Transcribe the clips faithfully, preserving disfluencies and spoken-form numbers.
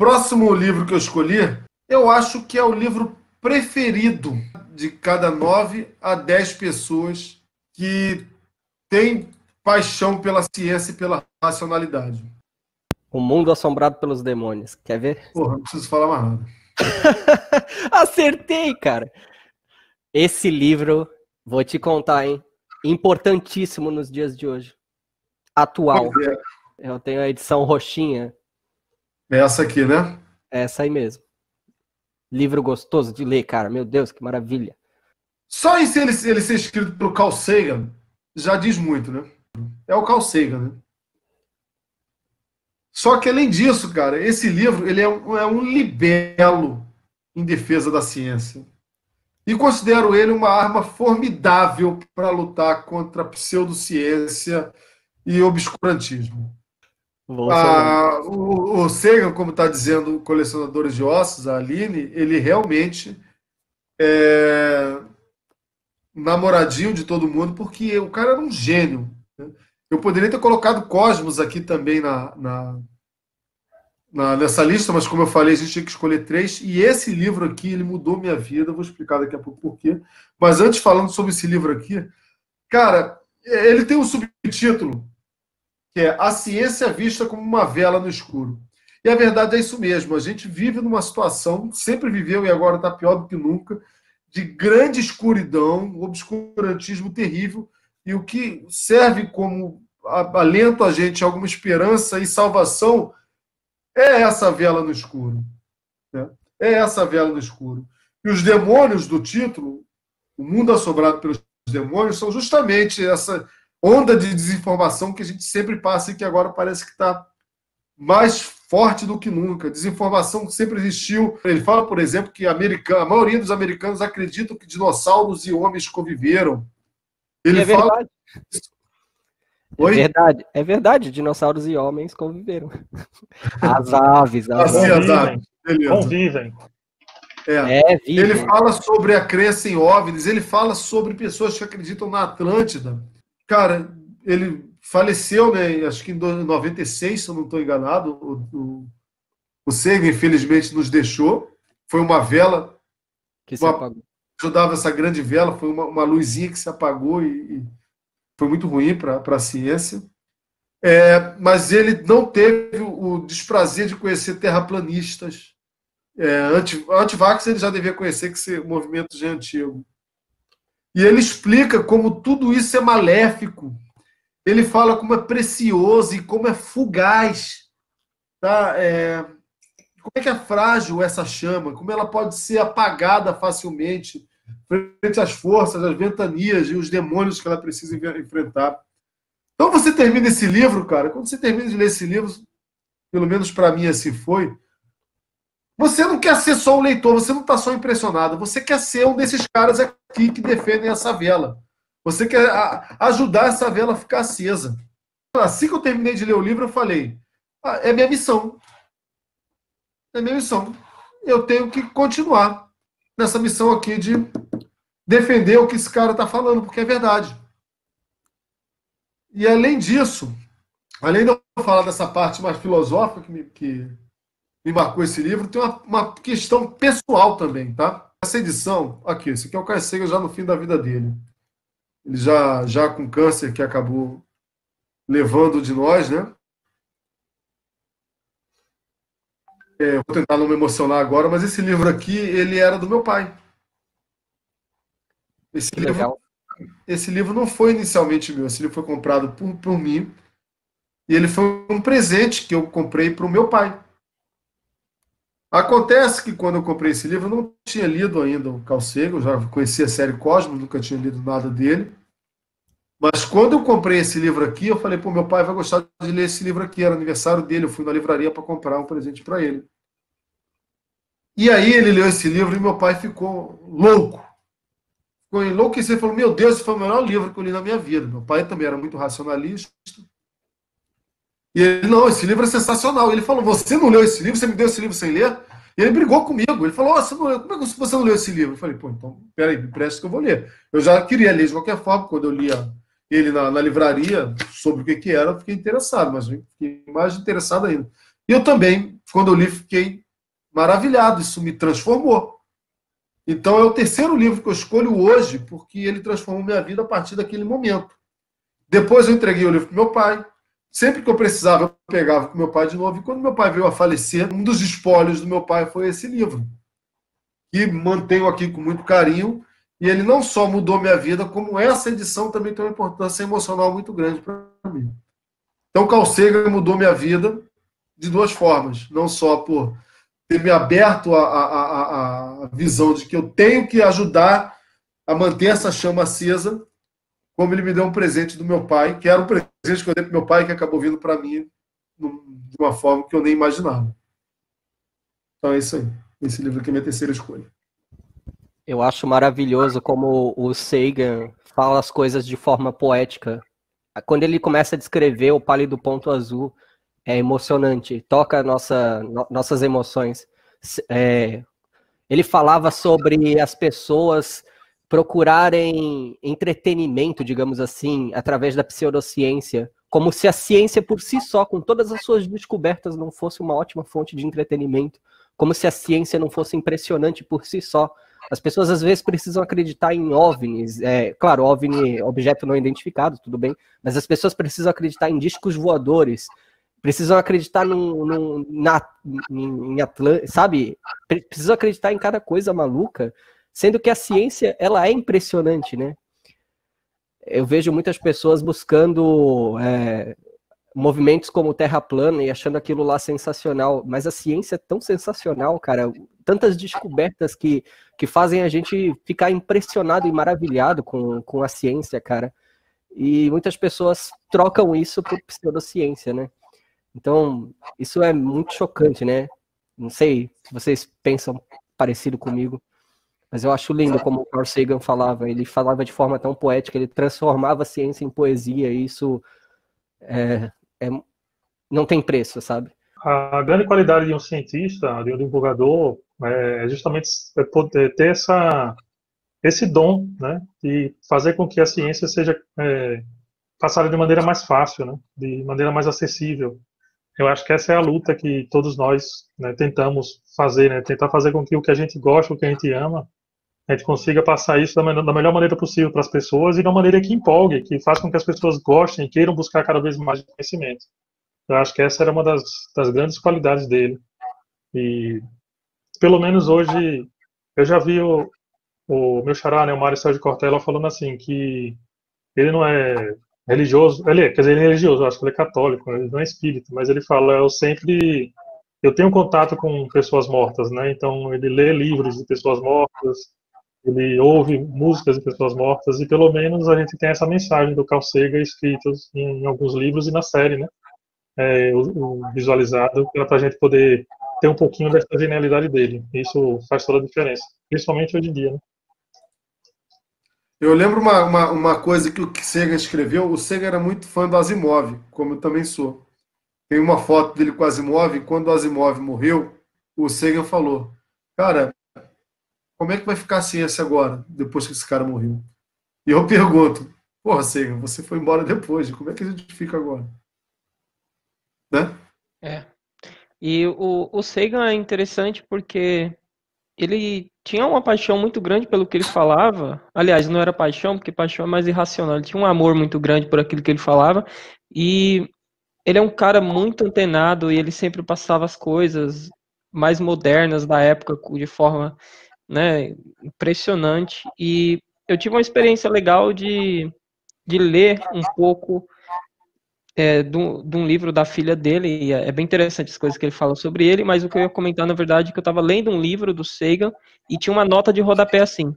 próximo livro que eu escolhi, eu acho que é o livro preferido de cada nove a dez pessoas que têm paixão pela ciência e pela racionalidade. O Mundo Assombrado pelos Demônios. Quer ver? Porra, não preciso falar mais nada. Acertei, cara. Esse livro, vou te contar, hein? Importantíssimo nos dias de hoje. Atual. É. Eu tenho a edição roxinha. Essa aqui, né? Essa aí mesmo. Livro gostoso de ler, cara. Meu Deus, que maravilha. Só em ele, ele ser escrito pelo Carl Sagan já diz muito, né? É o Carl Sagan, né? Só que, além disso, cara, esse livro ele é um, é um libelo em defesa da ciência. E considero ele uma arma formidável para lutar contra a pseudociência e obscurantismo. Ah, o, o Sagan, como está dizendo o Colecionadores de Ossos, a Aline, ele realmente é namoradinho de todo mundo, porque o cara era um gênio, né? Eu poderia ter colocado Cosmos aqui também na, na, na, nessa lista, mas como eu falei, a gente tinha que escolher três. E esse livro aqui, ele mudou minha vida. Eu vou explicar daqui a pouco por quê. Mas antes, falando sobre esse livro aqui, cara, ele tem um subtítulo, que é A Ciência Vista como uma Vela no Escuro. E a verdade é isso mesmo. A gente vive numa situação, sempre viveu e agora está pior do que nunca, de grande escuridão, obscurantismo terrível. E o que serve como alento a gente, alguma esperança e salvação, é essa vela no escuro. Né? É essa vela no escuro. E os demônios do título, O Mundo Assombrado pelos Demônios, são justamente essa onda de desinformação que a gente sempre passa e que agora parece que está mais forte do que nunca. Desinformação que sempre existiu. Ele fala, por exemplo, que a maioria dos americanos acreditam que dinossauros e homens conviveram. Ele é fala... verdade. Oi? É verdade, é verdade. Dinossauros e homens conviveram. As aves, as assim, aves. As aves. Beleza. Convivem. É. É, vive. Ele fala sobre a crença em OVNIs, ele fala sobre pessoas que acreditam na Atlântida. Cara, ele faleceu, né? Acho que em noventa e seis, se eu não estou enganado. O, o, o Sagan, infelizmente, nos deixou. Foi uma vela que se uma... apagou. Ajudava essa grande vela, foi uma, uma luzinha que se apagou e, e foi muito ruim para a ciência. É, mas ele não teve o, o desprazer de conhecer terraplanistas. É, anti, antivax ele já devia conhecer, que esse movimento já é antigo. E ele explica como tudo isso é maléfico. Ele fala como é precioso e como é fugaz. Tá? É... Como é que é frágil essa chama? Como ela pode ser apagada facilmente frente às forças, às ventanias e os demônios que ela precisa enfrentar. Então você termina esse livro, cara, quando você termina de ler esse livro, pelo menos para mim assim foi, você não quer ser só um leitor, você não está só impressionado, você quer ser um desses caras aqui que defendem essa vela. Você quer ajudar essa vela a ficar acesa. Assim que eu terminei de ler o livro, eu falei, ah, é minha missão. É minha missão. Eu tenho que continuar nessa missão aqui de defender o que esse cara está falando, porque é verdade. E além disso, além de eu falar dessa parte mais filosófica que me, que me marcou esse livro, tem uma, uma questão pessoal também, tá? Essa edição, aqui, esse aqui é o Carl Sagan já no fim da vida dele. Ele já, já com câncer que acabou levando de nós, né? É, vou tentar não me emocionar agora, mas esse livro aqui, ele era do meu pai. Esse, livro, esse livro não foi inicialmente meu, esse livro foi comprado por, por mim, e ele foi um presente que eu comprei para o meu pai. Acontece que quando eu comprei esse livro, eu não tinha lido ainda o Carl Sagan, eu já conhecia a série Cosmos, nunca tinha lido nada dele, mas quando eu comprei esse livro aqui, eu falei, pô, meu pai vai gostar de ler esse livro aqui, era aniversário dele, eu fui na livraria para comprar um presente para ele. E aí ele leu esse livro e meu pai ficou louco. Ficou enlouquecido, falou, meu Deus, esse foi o melhor livro que eu li na minha vida. Meu pai também era muito racionalista. E ele, não, esse livro é sensacional. Ele falou, você não leu esse livro? Você me deu esse livro sem ler? E ele brigou comigo. Ele falou, oh, você não leu. Como é que você não leu esse livro? Eu falei, pô, então, peraí, me presta que eu vou ler. Eu já queria ler de qualquer forma, quando eu lia ele na, na livraria, sobre o que que era, eu fiquei interessado, mas fiquei mais interessado ainda. E eu também, quando eu li, fiquei maravilhado, isso me transformou. Então é o terceiro livro que eu escolho hoje, porque ele transformou minha vida a partir daquele momento. Depois eu entreguei o livro para o meu pai. Sempre que eu precisava, eu pegava com meu pai de novo. E quando meu pai veio a falecer, um dos espólios do meu pai foi esse livro, que mantenho aqui com muito carinho. E ele não só mudou minha vida, como essa edição também tem uma importância emocional muito grande para mim. Então, Carl Sagan mudou minha vida de duas formas. Não só por ter me aberto a, a, a, a visão de que eu tenho que ajudar a manter essa chama acesa, como ele me deu um presente do meu pai, que era um presente que eu dei para meu pai, que acabou vindo para mim de uma forma que eu nem imaginava. Então é isso aí. Esse livro aqui é minha terceira escolha. Eu acho maravilhoso como o Sagan fala as coisas de forma poética. Quando ele começa a descrever O Pálido Ponto Azul, é emocionante, toca a nossa, no, nossas emoções. É, ele falava sobre as pessoas procurarem entretenimento, digamos assim, através da pseudociência, como se a ciência por si só, com todas as suas descobertas, não fosse uma ótima fonte de entretenimento, como se a ciência não fosse impressionante por si só. As pessoas, às vezes, precisam acreditar em OVNIs. É, claro, OVNI, objeto não identificado, tudo bem. Mas as pessoas precisam acreditar em discos voadores. Precisam acreditar num, num, na, em Atlântida, sabe? Precisam acreditar em cada coisa maluca. Sendo que a ciência, ela é impressionante, né? Eu vejo muitas pessoas buscando é, movimentos como Terra Plana e achando aquilo lá sensacional. Mas a ciência é tão sensacional, cara. Tantas descobertas que, que fazem a gente ficar impressionado e maravilhado com, com a ciência, cara. E muitas pessoas trocam isso por pseudociência, né? Então, isso é muito chocante, né? Não sei se vocês pensam parecido comigo, mas eu acho lindo como o Carl Sagan falava. Ele falava de forma tão poética, ele transformava a ciência em poesia, e isso é, é, não tem preço, sabe? A grande qualidade de um cientista, de um divulgador, é justamente poder ter essa, esse dom, né, de fazer com que a ciência seja é, passada de maneira mais fácil, né, de maneira mais acessível. Eu acho que essa é a luta que todos nós, né, tentamos fazer, né, tentar fazer com que o que a gente gosta, o que a gente ama, a gente consiga passar isso da, da melhor maneira possível para as pessoas e de uma maneira que empolgue, que faça com que as pessoas gostem e queiram buscar cada vez mais conhecimento. Eu acho que essa era uma das, das grandes qualidades dele. E, pelo menos hoje, eu já vi o, o meu xará, né, o Mário Sérgio Cortella, falando assim, que ele não é religioso, ele é, quer dizer, ele é religioso, eu acho que ele é católico, ele não é espírita, mas ele fala, eu sempre, eu tenho contato com pessoas mortas, né, então ele lê livros de pessoas mortas, ele ouve músicas de pessoas mortas, e pelo menos a gente tem essa mensagem do Carl Sagan escrita em, em alguns livros e na série, né, É, o, o visualizado, para a gente poder ter um pouquinho dessa genialidade dele. Isso faz toda a diferença, principalmente hoje em dia, né? Eu lembro uma, uma, uma coisa que o Sagan escreveu. O Sagan era muito fã do Asimov, como eu também sou. Tem uma foto dele com o Asimov, e quando o Asimov morreu, o Sagan falou, cara, como é que vai ficar a ciência agora, depois que esse cara morreu? E eu pergunto, porra, Sagan, você foi embora depois, como é que a gente fica agora? Né? É. E o, o Sagan é interessante porque ele tinha uma paixão muito grande pelo que ele falava. Aliás, não era paixão, porque paixão é mais irracional. Ele tinha um amor muito grande por aquilo que ele falava. E ele é um cara muito antenado, e ele sempre passava as coisas mais modernas da época de forma, né, impressionante. E eu tive uma experiência legal de, de ler um pouco É, de, um, de um livro da filha dele, e é bem interessante as coisas que ele fala sobre ele, mas o que eu ia comentar, na verdade, é que eu estava lendo um livro do Sagan, e tinha uma nota de rodapé assim,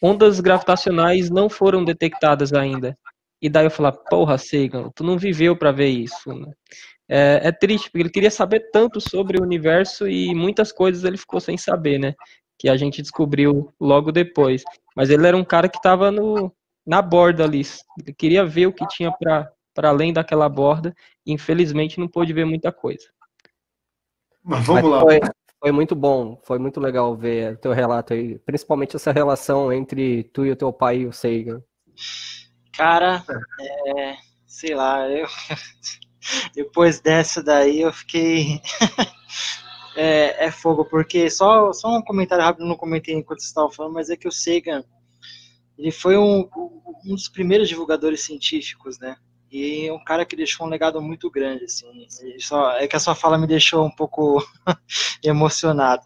ondas gravitacionais não foram detectadas ainda. E daí eu falava, porra, Sagan, tu não viveu para ver isso, né? É, é triste, porque ele queria saber tanto sobre o universo, e muitas coisas ele ficou sem saber, né? Que a gente descobriu logo depois. Mas ele era um cara que estava no, na borda ali, ele queria ver o que tinha para para além daquela borda, infelizmente não pôde ver muita coisa. Mas vamos lá. Foi, foi muito bom, foi muito legal ver o teu relato aí, principalmente essa relação entre tu e o teu pai e o Sagan. Cara, é, sei lá, eu Depois dessa daí eu fiquei... é, é fogo, porque só, só um comentário rápido, não comentei enquanto você estava falando, mas é que o Sagan, ele foi um, um dos primeiros divulgadores científicos, né? E é um cara que deixou um legado muito grande, assim. Só, é que a sua fala me deixou um pouco emocionado.